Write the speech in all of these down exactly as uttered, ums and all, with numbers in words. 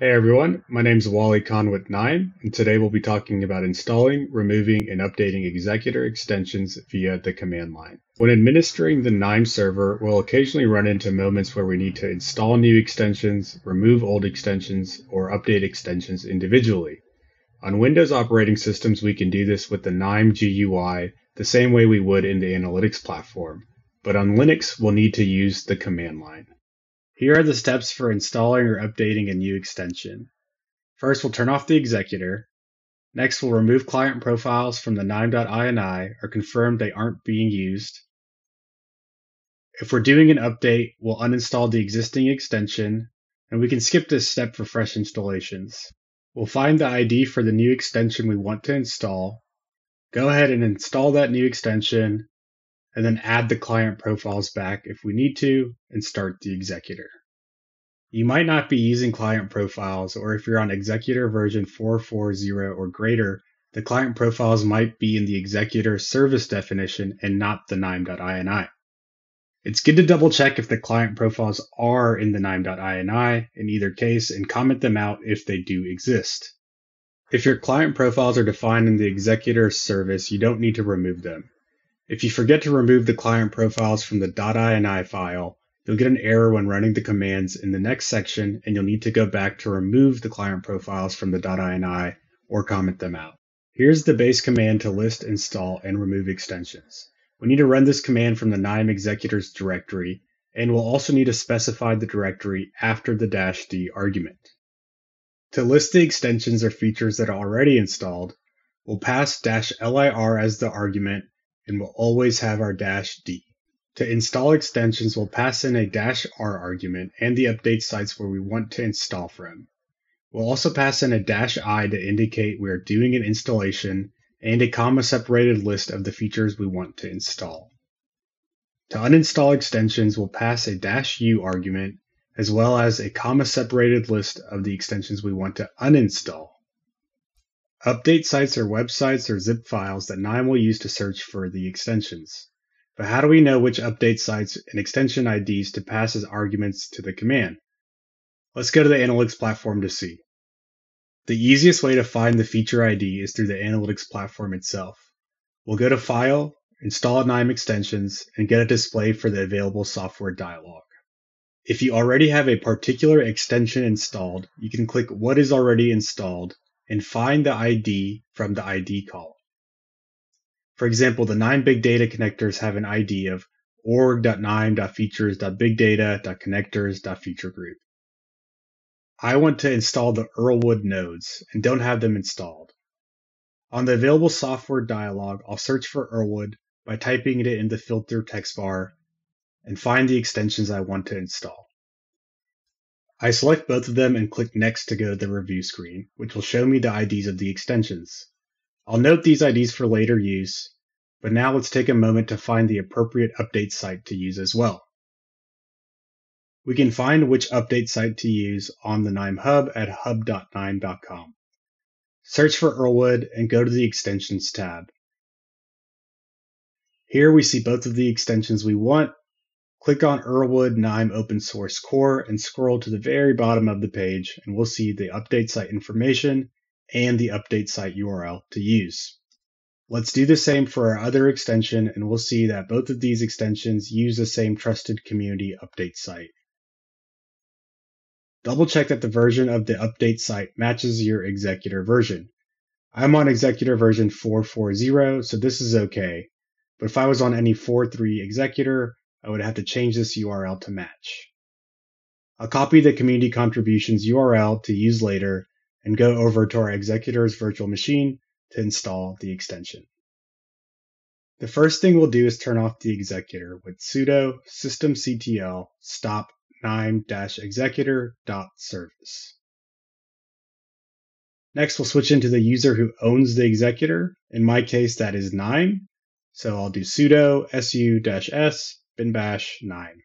Hey everyone, my name is Wally Khan with KNIME, and today we'll be talking about installing, removing, and updating executor extensions via the command line. When administering the KNIME server, we'll occasionally run into moments where we need to install new extensions, remove old extensions, or update extensions individually. On Windows operating systems, we can do this with the KNIME G U I the same way we would in the analytics platform, but on Linux, we'll need to use the command line. Here are the steps for installing or updating a new extension. First, we'll turn off the executor. Next, we'll remove client profiles from the knime.ini or confirm they aren't being used. If we're doing an update, we'll uninstall the existing extension, and we can skip this step for fresh installations. We'll find the I D for the new extension we want to install, go ahead and install that new extension, and then add the client profiles back if we need to, and start the executor. You might not be using client profiles, or if you're on executor version four point four point zero or greater, the client profiles might be in the executor service definition and not the knime.ini. It's good to double check if the client profiles are in the knime.ini in either case and comment them out if they do exist. If your client profiles are defined in the executor service, you don't need to remove them. If you forget to remove the client profiles from the .ini file, you'll get an error when running the commands in the next section, and you'll need to go back to remove the client profiles from the .ini or comment them out. Here's the base command to list, install, and remove extensions. We need to run this command from the KNIME Executors directory, and we'll also need to specify the directory after the dash D argument. To list the extensions or features that are already installed, we'll pass dash lir as the argument, and we'll always have our dash D. To install extensions, we'll pass in a dash R argument and the update sites where we want to install from. We'll also pass in a dash I to indicate we are doing an installation and a comma-separated list of the features we want to install. To uninstall extensions, we'll pass a dash U argument as well as a comma-separated list of the extensions we want to uninstall. Update sites are websites or zip files that KNIME will use to search for the extensions. But how do we know which update sites and extension I Ds to pass as arguments to the command? Let's go to the analytics platform to see. The easiest way to find the feature I D is through the analytics platform itself. We'll go to File, Install KNIME Extensions, and get a display for the available software dialog. If you already have a particular extension installed, you can click What is already installed and find the I D from the I D column. For example, the KNIME Big Data connectors have an I D of org.knime.features.bigdata.connectors.featuregroup. I want to install the Earlwood nodes and don't have them installed. On the available software dialog, I'll search for Earlwood by typing it in the filter text bar and find the extensions I want to install. I select both of them and click Next to go to the review screen, which will show me the I Ds of the extensions. I'll note these I Ds for later use, but now let's take a moment to find the appropriate update site to use as well. We can find which update site to use on the KNIME Hub at hub dot knime dot com. Search for Earlwood and go to the Extensions tab. Here we see both of the extensions we want. Click on Earlwood KNIME Open Source Core and scroll to the very bottom of the page, and we'll see the update site information and the update site U R L to use. Let's do the same for our other extension, and we'll see that both of these extensions use the same trusted community update site. Double check that the version of the update site matches your executor version. I'm on executor version four point four point zero, so this is okay, but if I was on any four point three executor, I would have to change this U R L to match. I'll copy the community contributions U R L to use later and go over to our executor's virtual machine to install the extension. The first thing we'll do is turn off the executor with sudo systemctl stop knime-executor.service. Next, we'll switch into the user who owns the executor. In my case, that is KNIME. So I'll do sudo su-s bin bash KNIME.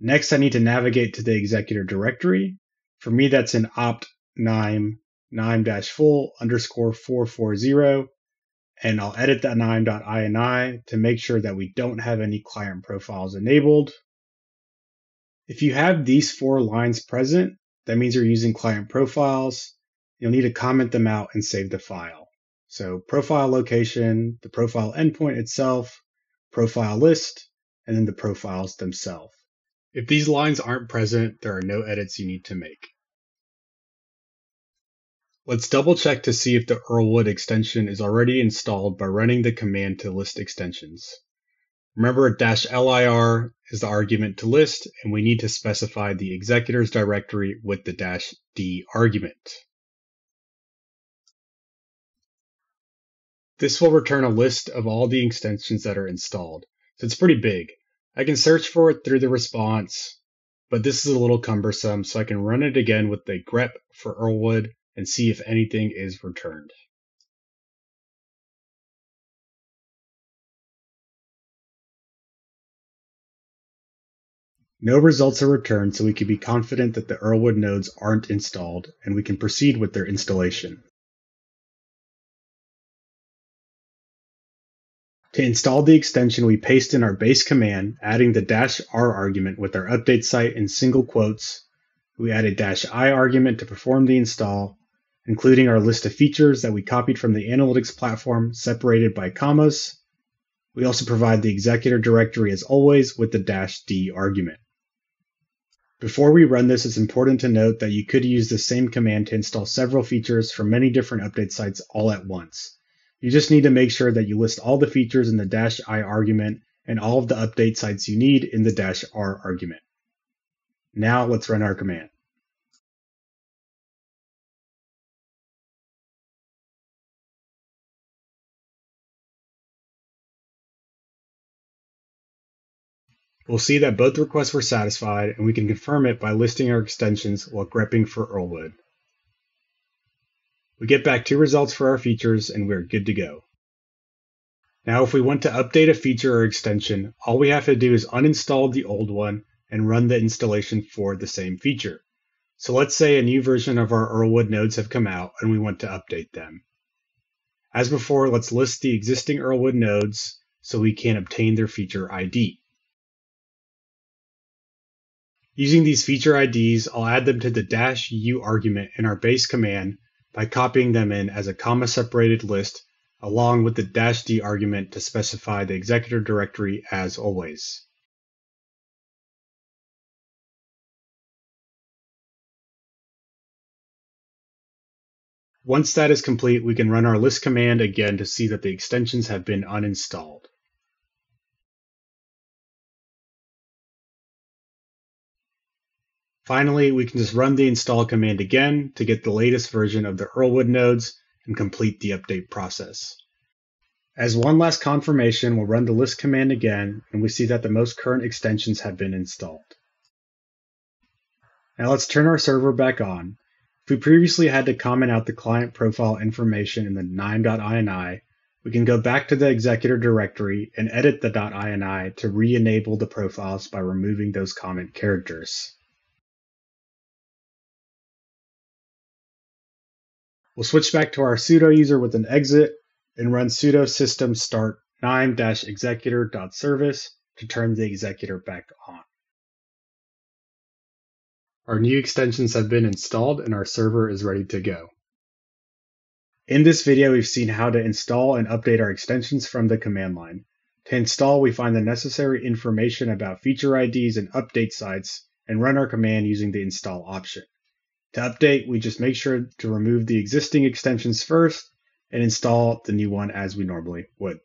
Next, I need to navigate to the executor directory. For me, that's an opt knime knime-full underscore four forty, and I'll edit that knime.ini to make sure that we don't have any client profiles enabled. If you have these four lines present, That means you're using client profiles. You'll need to comment them out and save the file. So profile location, the profile endpoint itself, profile list, and then the profiles themselves. If these lines aren't present, there are no edits you need to make. Let's double check to see if the Earlwood extension is already installed by running the command to list extensions. Remember, dash L I R is the argument to list, and we need to specify the executors directory with the dash D argument. This will return a list of all the extensions that are installed, so it's pretty big. I can search for it through the response, but this is a little cumbersome, so I can run it again with the grep for Earlwood and see if anything is returned. No results are returned, so we can be confident that the Earlwood nodes aren't installed, and we can proceed with their installation. To install the extension, we paste in our base command, adding the dash R argument with our update site in single quotes. We add a dash I argument to perform the install, including our list of features that we copied from the analytics platform, separated by commas. We also provide the executor directory as always with the dash D argument. Before we run this, it's important to note that you could use the same command to install several features from many different update sites all at once. You just need to make sure that you list all the features in the dash I argument and all of the update sites you need in the dash R argument. Now let's run our command. We'll see that both requests were satisfied, and we can confirm it by listing our extensions while grepping for Earlwood. We get back two results for our features, and we're good to go. Now, if we want to update a feature or extension, all we have to do is uninstall the old one and run the installation for the same feature. So let's say a new version of our Earlwood nodes have come out, and we want to update them. As before, let's list the existing Earlwood nodes so we can obtain their feature I D. Using these feature I Ds, I'll add them to the dash U argument in our base command by copying them in as a comma-separated list, along with the dash D argument to specify the executor directory as always. Once that is complete, we can run our list command again to see that the extensions have been uninstalled. Finally, we can just run the install command again to get the latest version of the Earlwood nodes and complete the update process. As one last confirmation, we'll run the list command again, and we see that the most current extensions have been installed. Now let's turn our server back on. If we previously had to comment out the client profile information in the knime.ini, we can go back to the executor directory and edit the .ini to re-enable the profiles by removing those comment characters. We'll switch back to our sudo user with an exit and run sudo system start knime-executor.service to turn the executor back on. Our new extensions have been installed and our server is ready to go. In this video, we've seen how to install and update our extensions from the command line. To install, we find the necessary information about feature I Ds and update sites and run our command using the install option. To update, we just make sure to remove the existing extensions first and install the new one as we normally would.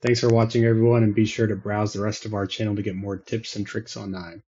Thanks for watching, everyone, and be sure to browse the rest of our channel to get more tips and tricks on KNIME.